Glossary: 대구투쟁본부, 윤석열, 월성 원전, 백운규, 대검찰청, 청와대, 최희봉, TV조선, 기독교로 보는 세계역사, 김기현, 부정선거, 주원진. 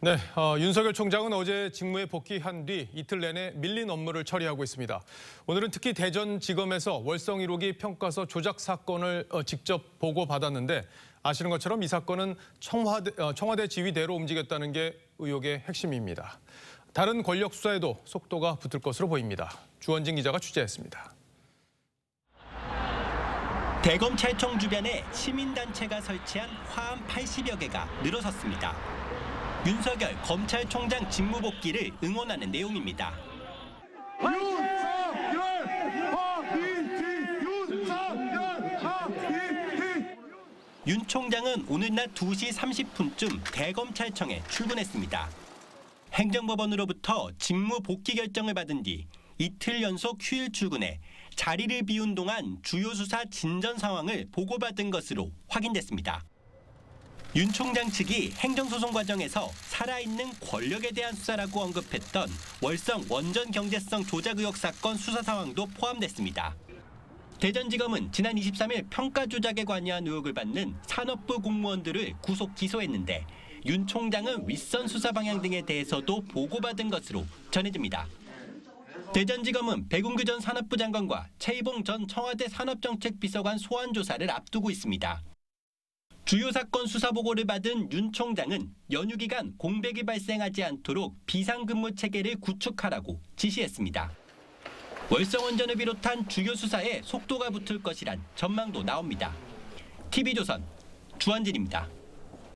네, 윤석열 총장은 어제 직무에 복귀한 뒤 이틀 내내 밀린 업무를 처리하고 있습니다. 오늘은 특히 대전지검에서 월성 1호기 평가서 조작 사건을 직접 보고받았는데 아시는 것처럼 이 사건은 청와대 지휘대로 움직였다는 게 의혹의 핵심입니다. 다른 권력 수사에도 속도가 붙을 것으로 보입니다. 주원진 기자가 취재했습니다. 대검찰청 주변에 시민단체가 설치한 화암 80여 개가 늘어섰습니다. 윤석열 검찰총장 직무 복귀를 응원하는 내용입니다. 윤 총장은 오늘 낮 2시 30분쯤 대검찰청에 출근했습니다. 행정법원으로부터 직무 복귀 결정을 받은 뒤 이틀 연속 휴일 출근해 자리를 비운 동안 주요 수사 진전 상황을 보고받은 것으로 확인됐습니다. 윤 총장 측이 행정소송 과정에서 살아있는 권력에 대한 수사라고 언급했던 월성 원전 경제성 조작 의혹 사건 수사 상황도 포함됐습니다. 대전지검은 지난 23일 평가 조작에 관여한 의혹을 받는 산업부 공무원들을 구속 기소했는데 윤 총장은 윗선 수사 방향 등에 대해서도 보고받은 것으로 전해집니다. 대전지검은 백운규 전 산업부 장관과 최희봉 전 청와대 산업정책비서관 소환 조사를 앞두고 있습니다. 주요 사건 수사 보고를 받은 윤 총장은 연휴 기간 공백이 발생하지 않도록 비상근무 체계를 구축하라고 지시했습니다. 월성 원전을 비롯한 주요 수사에 속도가 붙을 것이란 전망도 나옵니다. TV조선 주원진입니다.